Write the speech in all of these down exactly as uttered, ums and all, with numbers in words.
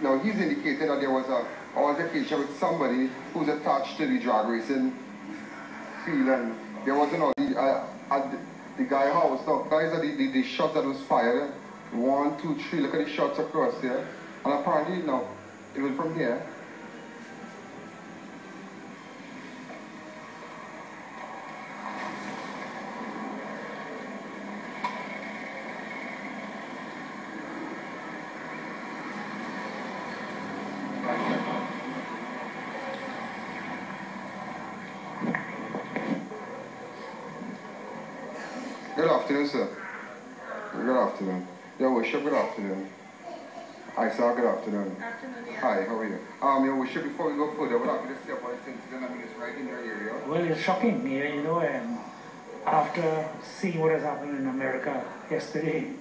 Now he's indicated that there was a altercation with somebody who's attached to the drag racing field, and there was an the, uh, at the, the guy house. Now guys, are the, the, the shots that was fired, one, two, three, look at the shots across here, and apparently now it was from here. Good afternoon, sir. Good afternoon. Your worship, good afternoon. Hi, sir, good afternoon. Good afternoon, yeah. Hi, how are you? Um, Your worship, before we go further, what happened to see about this incident? I mean, it's right in your area. Well, it's shocking, yeah, you know, um, after seeing what has happened in America yesterday,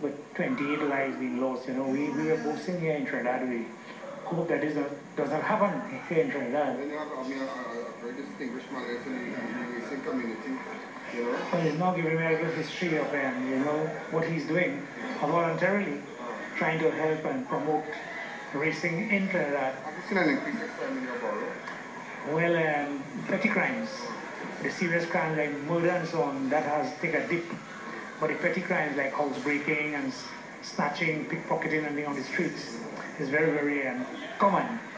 with twenty-eight lives being lost, you know, we, we were boasting here in Trinidad. We hope that is not, does not happen here in Trinidad. Then you have, I mean, a, a very distinguished man in the racing community. But he's not giving me a good history of him, you know, what he's doing voluntarily, trying to help and promote racing in Trinidad. Have you seen an increase of crime in your borough? Well, um, petty crimes, the serious crimes like murder and so on, that has taken a dip. But the petty crimes like housebreaking and snatching, pickpocketing and being on the streets is very, very um, common.